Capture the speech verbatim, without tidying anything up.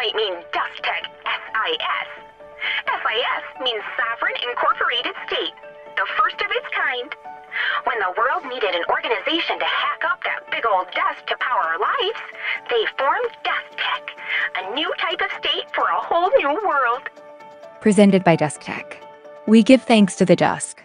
wait, mean Dusk Tech, S I S. S I S means Sovereign Incorporated State, the first of its kind. When the world needed an organization to hack up that big old dust to power our lives, they formed Dusk Tech, a new type of state for a whole new world. Presented by Dusk Tech. We give thanks to the Dusk.